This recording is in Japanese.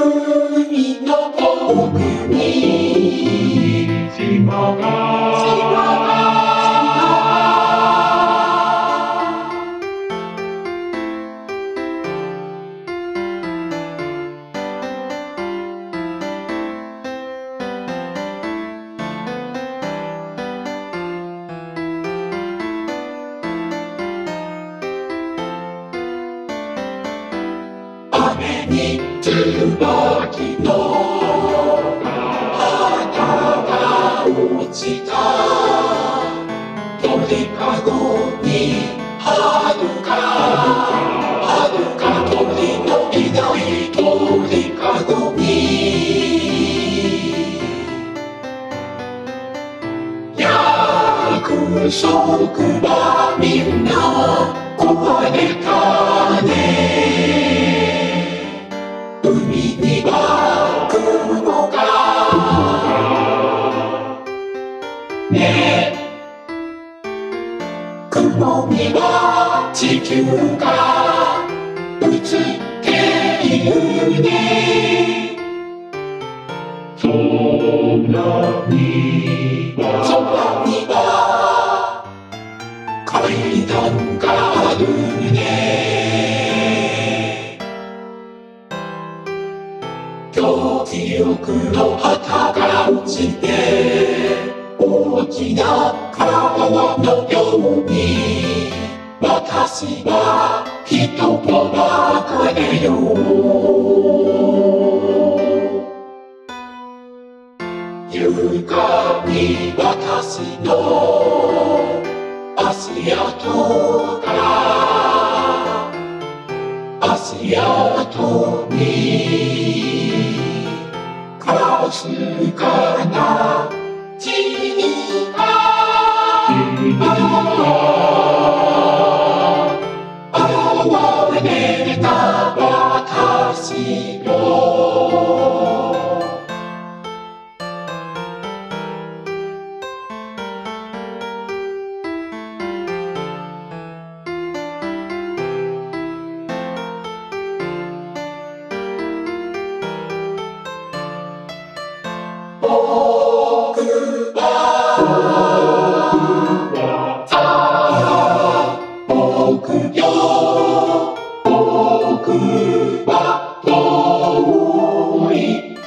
海の遠くに島が雨に椿の花が落ちた鳥かごにはるか鳥のいない鳥かごに約束はみんな壊れたね海には雲がねえ雲には地球が映っているね空には階段があるね記憶の旗が落ちて大きな川のように私は人と別れよう夕方に私の足跡が足跡に静かな地に現れた私よ僕はさあ僕よ僕は遠い旅